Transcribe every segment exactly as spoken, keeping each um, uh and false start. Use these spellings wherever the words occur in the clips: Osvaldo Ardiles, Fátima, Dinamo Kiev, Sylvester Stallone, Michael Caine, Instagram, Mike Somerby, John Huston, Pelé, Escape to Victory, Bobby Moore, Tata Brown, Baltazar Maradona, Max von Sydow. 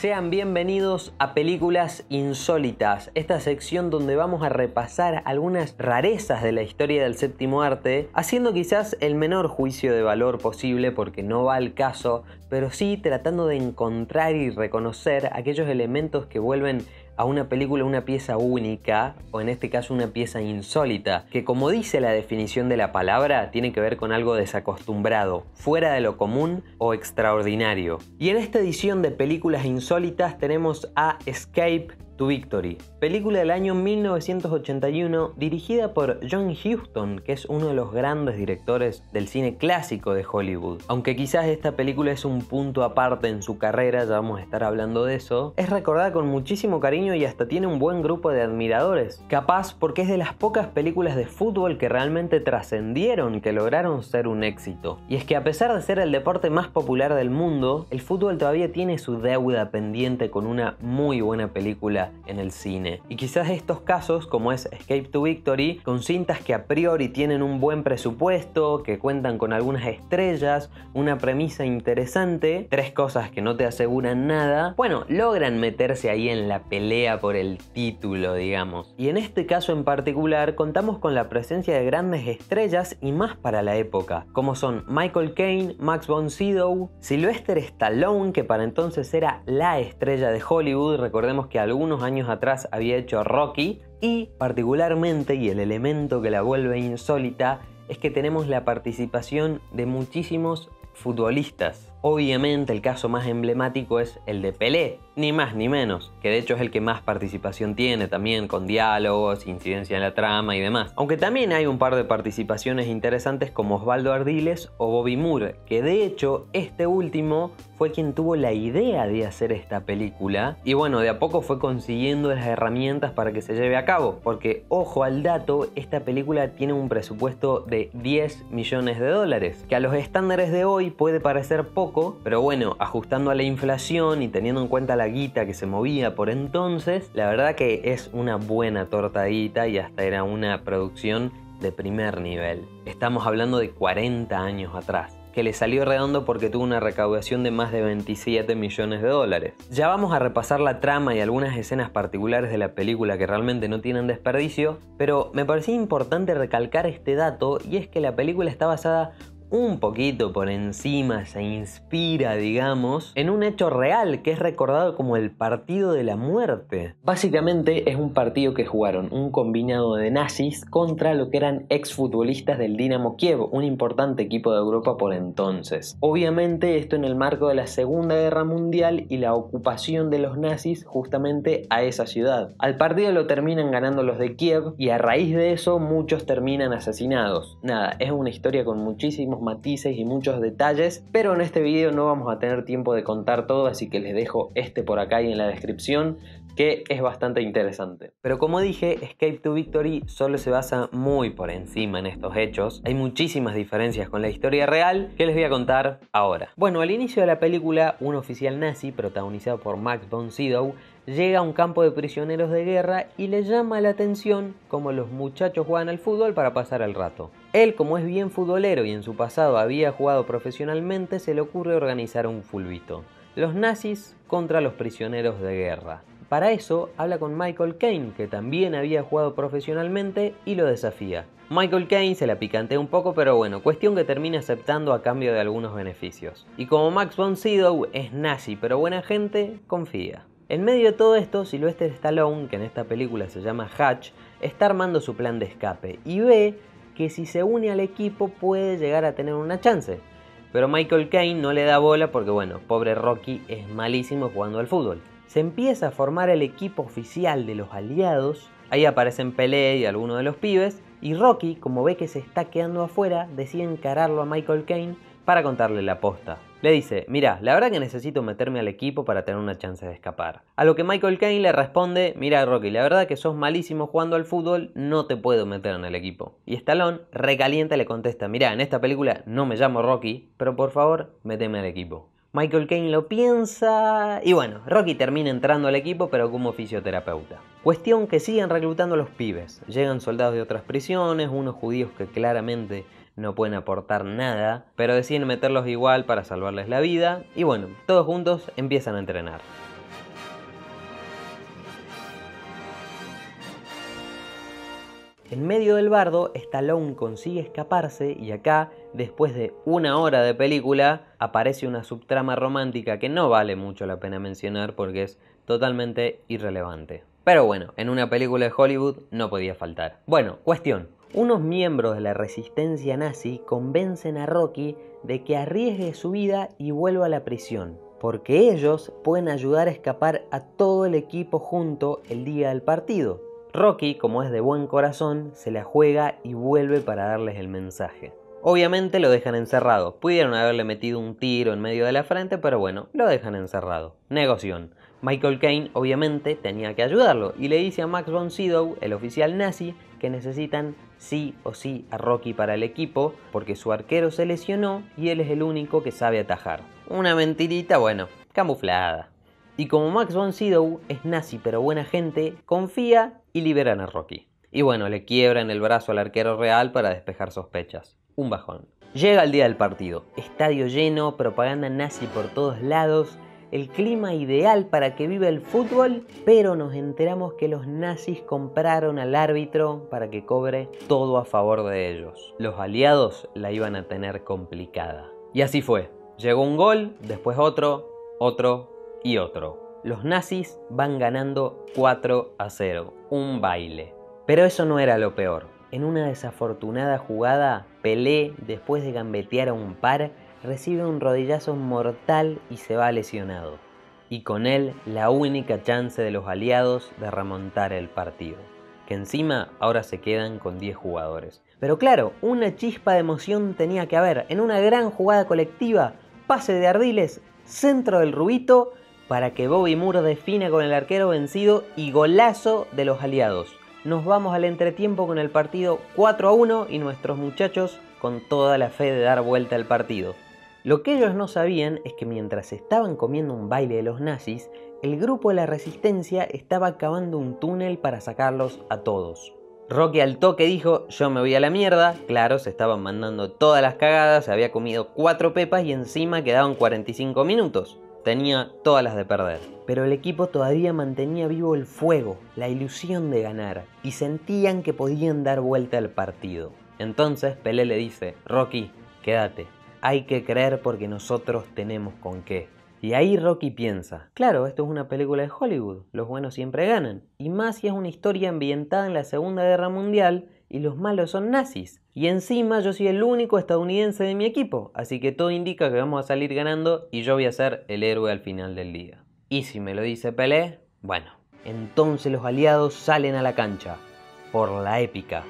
Sean bienvenidos a Películas Insólitas, esta sección donde vamos a repasar algunas rarezas de la historia del séptimo arte, haciendo quizás el menor juicio de valor posible porque no va al caso, pero sí tratando de encontrar y reconocer aquellos elementos que vuelven a una película una pieza única, o en este caso una pieza insólita, que como dice la definición de la palabra, tiene que ver con algo desacostumbrado, fuera de lo común o extraordinario. Y en esta edición de Películas Insólitas tenemos a Escape to Victory, película del año mil novecientos ochenta y uno dirigida por John Huston, que es uno de los grandes directores del cine clásico de Hollywood. Aunque quizás esta película es un punto aparte en su carrera, ya vamos a estar hablando de eso, es recordada con muchísimo cariño y hasta tiene un buen grupo de admiradores. Capaz porque es de las pocas películas de fútbol que realmente trascendieron, que lograron ser un éxito. Y es que a pesar de ser el deporte más popular del mundo, el fútbol todavía tiene su deuda pendiente con una muy buena película en el cine. Y quizás estos casos, como es Escape to Victory, con cintas que a priori tienen un buen presupuesto, que cuentan con algunas estrellas, una premisa interesante, tres cosas que no te aseguran nada, bueno, logran meterse ahí en la pelea por el título, digamos. Y en este caso en particular, contamos con la presencia de grandes estrellas y más para la época, como son Michael Caine, Max von Sydow, Sylvester Stallone, que para entonces era la estrella de Hollywood, recordemos que algunos años atrás había hecho Rocky, y particularmente, y el elemento que la vuelve insólita, es que tenemos la participación de muchísimos futbolistas. Obviamente el caso más emblemático es el de Pelé, ni más ni menos, que de hecho es el que más participación tiene también, con diálogos, incidencia en la trama y demás. Aunque también hay un par de participaciones interesantes como Osvaldo Ardiles o Bobby Moore, que de hecho este último fue quien tuvo la idea de hacer esta película, y bueno, de a poco fue consiguiendo las herramientas para que se lleve a cabo, porque ojo al dato, esta película tiene un presupuesto de diez millones de dólares, que a los estándares de hoy puede parecer poco, pero bueno, ajustando a la inflación y teniendo en cuenta la guita que se movía por entonces, la verdad que es una buena tortadita y hasta era una producción de primer nivel. Estamos hablando de cuarenta años atrás, que le salió redondo porque tuvo una recaudación de más de veintisiete millones de dólares. Ya vamos a repasar la trama y algunas escenas particulares de la película que realmente no tienen desperdicio, pero me parecía importante recalcar este dato, y es que la película está basada un poquito por encima, se inspira, digamos, en un hecho real que es recordado como el Partido de la Muerte. Básicamente es un partido que jugaron un combinado de nazis contra lo que eran exfutbolistas del Dinamo Kiev, un importante equipo de Europa por entonces. Obviamente esto en el marco de la Segunda Guerra Mundial y la ocupación de los nazis justamente a esa ciudad. Al partido lo terminan ganando los de Kiev y a raíz de eso muchos terminan asesinados. Nada, es una historia con muchísimos matices y muchos detalles, pero en este video no vamos a tener tiempo de contar todo, así que les dejo este por acá y en la descripción, que es bastante interesante. Pero como dije, Escape to Victory solo se basa muy por encima en estos hechos. Hay muchísimas diferencias con la historia real que les voy a contar ahora. Bueno, al inicio de la película, un oficial nazi protagonizado por Max von Sydow llega a un campo de prisioneros de guerra y le llama la atención cómo los muchachos juegan al fútbol para pasar el rato. Él, como es bien futbolero y en su pasado había jugado profesionalmente, se le ocurre organizar un fulbito: los nazis contra los prisioneros de guerra. Para eso habla con Michael Caine, que también había jugado profesionalmente, y lo desafía. Michael Caine se la picantea un poco, pero bueno, cuestión que termina aceptando a cambio de algunos beneficios. Y como Max von Sydow es nazi pero buena gente, confía. En medio de todo esto, Sylvester Stallone, que en esta película se llama Hutch, está armando su plan de escape y ve que si se une al equipo puede llegar a tener una chance. Pero Michael Caine no le da bola porque, bueno, pobre Rocky es malísimo jugando al fútbol. Se empieza a formar el equipo oficial de los aliados, ahí aparecen Pelé y algunos de los pibes, y Rocky, como ve que se está quedando afuera, decide encararlo a Michael Caine para contarle la posta. Le dice: mira, la verdad que necesito meterme al equipo para tener una chance de escapar. A lo que Michael Caine le responde: mira Rocky, la verdad que sos malísimo jugando al fútbol, no te puedo meter en el equipo. Y Stallone, recaliente, le contesta: mira, en esta película no me llamo Rocky, pero por favor, méteme al equipo. Michael Caine lo piensa y bueno, Rocky termina entrando al equipo, pero como fisioterapeuta. Cuestión que siguen reclutando a los pibes. Llegan soldados de otras prisiones, unos judíos que claramente no pueden aportar nada, pero deciden meterlos igual para salvarles la vida, y bueno, todos juntos empiezan a entrenar. En medio del bardo, Stallone consigue escaparse y acá, después de una hora de película, aparece una subtrama romántica que no vale mucho la pena mencionar porque es totalmente irrelevante. Pero bueno, en una película de Hollywood no podía faltar. Bueno, cuestión. Unos miembros de la resistencia nazi convencen a Rocky de que arriesgue su vida y vuelva a la prisión, porque ellos pueden ayudar a escapar a todo el equipo junto el día del partido. Rocky, como es de buen corazón, se la juega y vuelve para darles el mensaje. Obviamente lo dejan encerrado. Pudieron haberle metido un tiro en medio de la frente, pero bueno, lo dejan encerrado. Negoción. Michael Caine, obviamente, tenía que ayudarlo y le dice a Max von Sydow, el oficial nazi, que necesitan sí o sí a Rocky para el equipo porque su arquero se lesionó y él es el único que sabe atajar. Una mentirita, bueno, camuflada. Y como Max von Sydow es nazi pero buena gente, confía y liberan a Rocky. Y bueno, le quiebran el brazo al arquero real para despejar sospechas. Un bajón. Llega el día del partido. Estadio lleno, propaganda nazi por todos lados. El clima ideal para que viva el fútbol, pero nos enteramos que los nazis compraron al árbitro para que cobre todo a favor de ellos. Los aliados la iban a tener complicada. Y así fue. Llegó un gol, después otro, otro y otro. Los nazis van ganando cuatro a cero. Un baile. Pero eso no era lo peor. En una desafortunada jugada, Pelé, después de gambetear a un par, recibe un rodillazo mortal y se va lesionado. Y con él, la única chance de los aliados de remontar el partido. Que encima, ahora se quedan con diez jugadores. Pero claro, una chispa de emoción tenía que haber. En una gran jugada colectiva, pase de Ardiles, centro del Rubito, para que Bobby Moore defina con el arquero vencido y golazo de los aliados. Nos vamos al entretiempo con el partido cuatro a uno y nuestros muchachos con toda la fe de dar vuelta al partido. Lo que ellos no sabían es que mientras estaban comiendo un baile de los nazis, el grupo de la resistencia estaba cavando un túnel para sacarlos a todos. Rocky al toque dijo, yo me voy a la mierda. Claro, se estaban mandando todas las cagadas, se había comido cuatro pepas y encima quedaban cuarenta y cinco minutos. Tenía todas las de perder. Pero el equipo todavía mantenía vivo el fuego, la ilusión de ganar, y sentían que podían dar vuelta al partido. Entonces Pelé le dice, Rocky, quédate, hay que creer porque nosotros tenemos con qué. Y ahí Rocky piensa, claro, esto es una película de Hollywood, los buenos siempre ganan, y más si es una historia ambientada en la Segunda Guerra Mundial y los malos son nazis. Y encima yo soy el único estadounidense de mi equipo, así que todo indica que vamos a salir ganando y yo voy a ser el héroe al final del día. Y si me lo dice Pelé, bueno, entonces los aliados salen a la cancha, por la épica.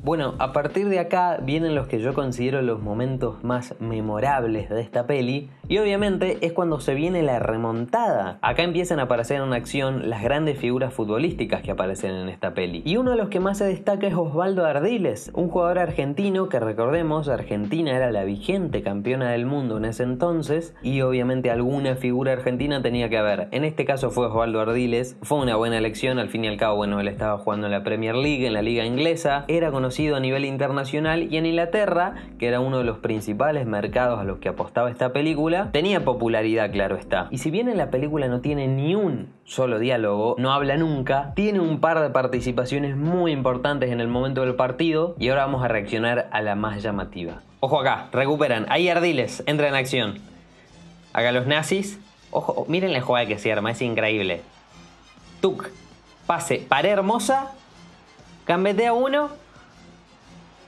Bueno, a partir de acá vienen los que yo considero los momentos más memorables de esta peli y obviamente es cuando se viene la remontada. Acá empiezan a aparecer en acción las grandes figuras futbolísticas que aparecen en esta peli. Y uno de los que más se destaca es Osvaldo Ardiles, un jugador argentino que, recordemos, Argentina era la vigente campeona del mundo en ese entonces y obviamente alguna figura argentina tenía que haber. En este caso fue Osvaldo Ardiles, fue una buena elección, al fin y al cabo, bueno, él estaba jugando en la Premier League, en la liga inglesa, era conocido a nivel internacional y en Inglaterra, que era uno de los principales mercados a los que apostaba esta película, tenía popularidad, claro está. Y si bien en la película no tiene ni un solo diálogo, no habla nunca, tiene un par de participaciones muy importantes en el momento del partido y ahora vamos a reaccionar a la más llamativa. Ojo acá, recuperan, ahí Ardiles, entra en acción. Acá los nazis, ojo, miren la jugada que se arma, es increíble. Tuk, pase, pared hermosa, gambetea uno.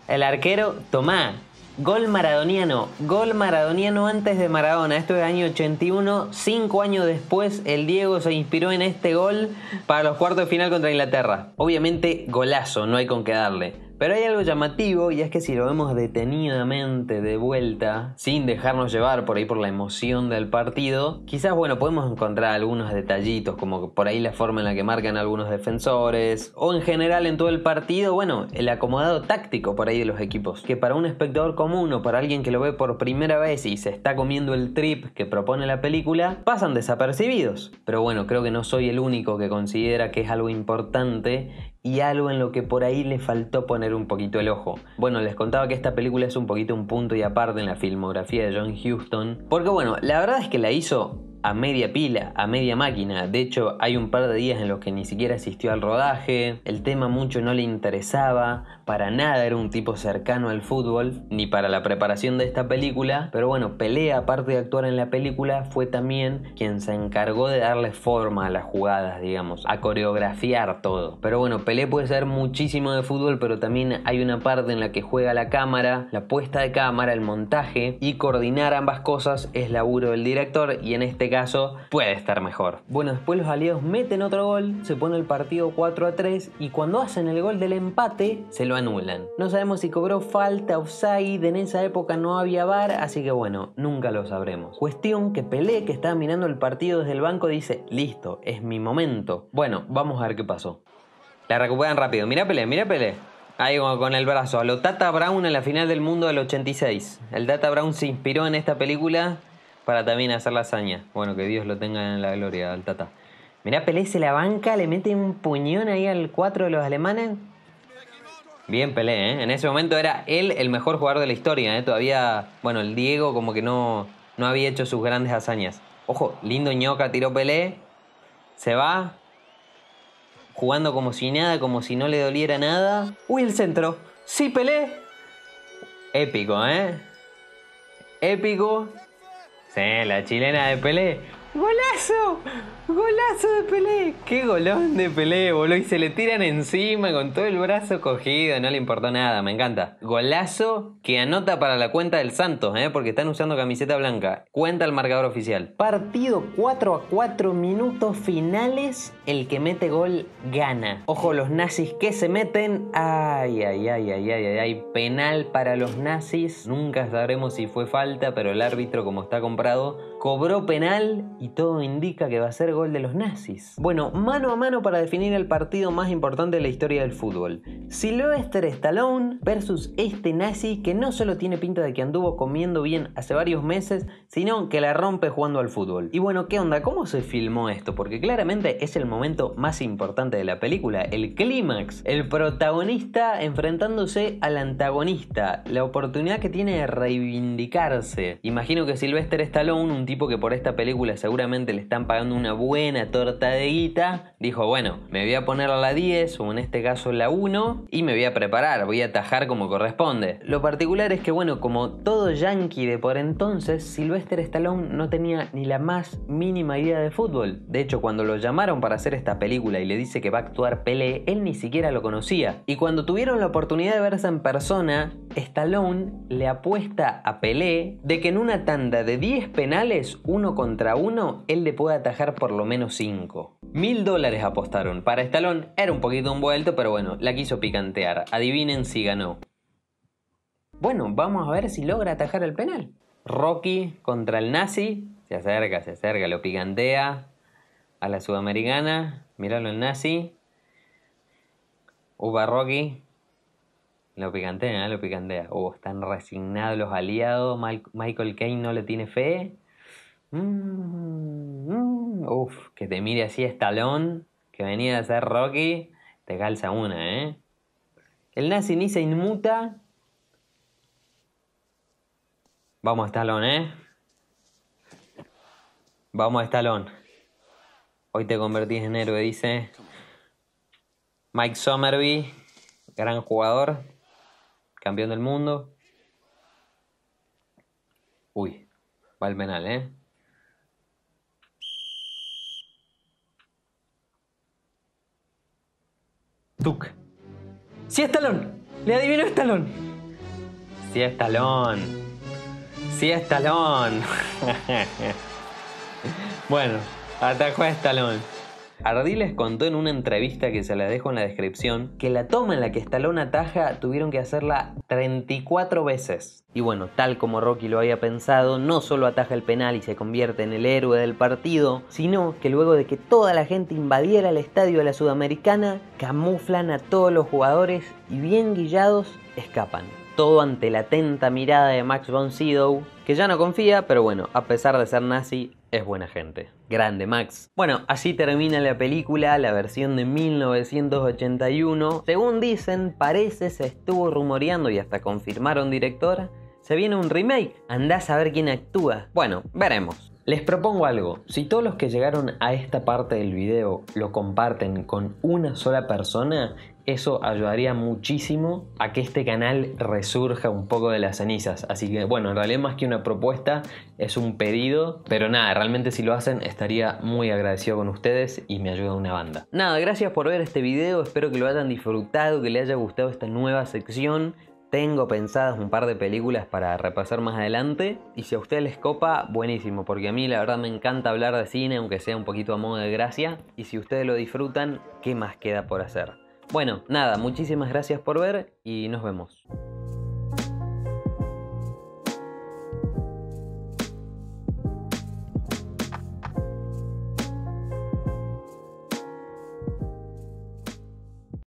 El arquero, tomá, gol maradoniano, gol maradoniano antes de Maradona, esto es año ochenta y uno, cinco años después el Diego se inspiró en este gol para los cuartos de final contra Inglaterra. Obviamente golazo, no hay con qué darle, pero hay algo llamativo y es que si lo vemos detenidamente de vuelta, sin dejarnos llevar por ahí por la emoción del partido, quizás bueno podemos encontrar algunos detallitos como por ahí la forma en la que marcan algunos defensores o en general en todo el partido, bueno, el acomodado táctico por ahí de los equipos, que para un espectador común o para alguien que lo ve por primera vez y se está comiendo el trip que propone la película, pasan desapercibidos. Pero bueno, creo que no soy el único que considera que es algo importante y algo en lo que por ahí le faltó poner un poquito el ojo. Bueno, les contaba que esta película es un poquito un punto y aparte en la filmografía de John Huston, porque bueno, la verdad es que la hizo a media pila, a media máquina. De hecho, hay un par de días en los que ni siquiera asistió al rodaje. El tema mucho no le interesaba, para nada era un tipo cercano al fútbol, ni para la preparación de esta película. Pero bueno, Pelé, aparte de actuar en la película, fue también quien se encargó de darle forma a las jugadas, digamos, a coreografiar todo. Pero bueno, Pelé puede ser muchísimo de fútbol, pero también hay una parte en la que juega la cámara, la puesta de cámara, el montaje, y coordinar ambas cosas es laburo del director, y en este caso puede estar mejor. Bueno, después los aliados meten otro gol, se pone el partido cuatro a tres, y cuando hacen el gol del empate se lo anulan. No sabemos si cobró falta, offside, en esa época no había V A R, así que bueno, nunca lo sabremos. Cuestión que Pelé, que estaba mirando el partido desde el banco, dice: listo, es mi momento. Bueno, vamos a ver qué pasó. La recuperan rápido, mirá Pelé, mirá Pelé. Ahí con el brazo, a lo Tata Brown en la final del mundo del ochenta y seis. El Tata Brown se inspiró en esta película para también hacer la hazaña. Bueno, que Dios lo tenga en la gloria al Tata. Mirá, Pelé se la banca, le mete un puñón ahí al cuatro de los alemanes. Bien Pelé, ¿eh? En ese momento era él el mejor jugador de la historia, ¿eh? Todavía, bueno, el Diego como que no, no había hecho sus grandes hazañas. Ojo, lindo ñoca tiró Pelé. Se va. Jugando como si nada, como si no le doliera nada. ¡Uy, el centro! ¡Sí, Pelé! Épico, ¿eh? Épico. Sí, la chilena de Pelé. ¡Golazo! ¡Golazo de Pelé! ¡Qué golón de Pelé, boludo! Y se le tiran encima con todo el brazo cogido. No le importó nada, me encanta. Golazo que anota para la cuenta del Santos, ¿eh? Porque están usando camiseta blanca. Cuenta el marcador oficial. Partido cuatro a cuatro, minutos finales. El que mete gol gana. Ojo, los nazis que se meten. ¡Ay, ay, ay, ay, ay, ay! Penal para los nazis. Nunca sabremos si fue falta, pero el árbitro, como está comprado, cobró penal y todo indica que va a ser gol de los nazis. Bueno, mano a mano para definir el partido más importante de la historia del fútbol. Sylvester Stallone versus este nazi que no solo tiene pinta de que anduvo comiendo bien hace varios meses, sino que la rompe jugando al fútbol. Y bueno, ¿qué onda? ¿Cómo se filmó esto? Porque claramente es el momento más importante de la película, el clímax, el protagonista enfrentándose al antagonista, la oportunidad que tiene de reivindicarse. Imagino que Sylvester Stallone, un tipo que por esta película seguramente le están pagando una buena buena torta de guita, dijo: bueno, me voy a poner a la diez, o en este caso la uno, y me voy a preparar, voy a atajar como corresponde. Lo particular es que, bueno, como todo yankee de por entonces, Sylvester Stallone no tenía ni la más mínima idea de fútbol. De hecho, cuando lo llamaron para hacer esta película y le dice que va a actuar Pelé, él ni siquiera lo conocía. Y cuando tuvieron la oportunidad de verse en persona, Stallone le apuesta a Pelé de que en una tanda de diez penales, uno contra uno, él le puede atajar por lo menos cinco. Mil dólares apostaron. Para Stallone era un poquito envuelto, pero bueno, la quiso picantear. Adivinen si ganó. Bueno, vamos a ver si logra atajar el penal. Rocky contra el nazi. Se acerca, se acerca, lo picantea. A la sudamericana. Míralo el nazi. Upa Rocky. Lo picantea, ¿eh? Lo picantea. Oh, están resignados los aliados. Michael Caine no le tiene fe. Mm, mm, uf, que te mire así Stallone, que venía a ser Rocky, te calza una, ¿eh? El nazi ni se inmuta. Vamos Stallone, ¿eh? Vamos Stallone. Hoy te convertís en héroe, dice. Mike Somerby, gran jugador, campeón del mundo. Uy, va el penal, ¿eh? Tuk. ¡Sí, Stallone! ¡Le adivinó Stallone! ¡Sí, Stallone! ¡Sí, Stallone! Bueno, atajó a Stallone. Ardiles contó en una entrevista que se la dejo en la descripción que la toma en la que Stallone ataja tuvieron que hacerla treinta y cuatro veces. Y bueno, tal como Rocky lo había pensado, no solo ataja el penal y se convierte en el héroe del partido, sino que luego de que toda la gente invadiera el estadio de la Sudamericana, camuflan a todos los jugadores y bien guillados escapan. Todo ante la atenta mirada de Max von Sydow, que ya no confía, pero bueno, a pesar de ser nazi, es buena gente. Grande Max. Bueno, así termina la película, la versión de mil novecientos ochenta y uno. Según dicen, parece se estuvo rumoreando y hasta confirmaron director, se viene un remake. Andá a saber quién actúa. Bueno, veremos. Les propongo algo, si todos los que llegaron a esta parte del video lo comparten con una sola persona, eso ayudaría muchísimo a que este canal resurja un poco de las cenizas. Así que bueno, en realidad más que una propuesta es un pedido, pero nada, realmente si lo hacen estaría muy agradecido con ustedes y me ayuda una banda. Nada, gracias por ver este video, espero que lo hayan disfrutado, que les haya gustado esta nueva sección. Tengo pensadas un par de películas para repasar más adelante. Y si a ustedes les copa, buenísimo, porque a mí la verdad me encanta hablar de cine, aunque sea un poquito a modo de gracia. Y si ustedes lo disfrutan, ¿qué más queda por hacer? Bueno, nada, muchísimas gracias por ver y nos vemos.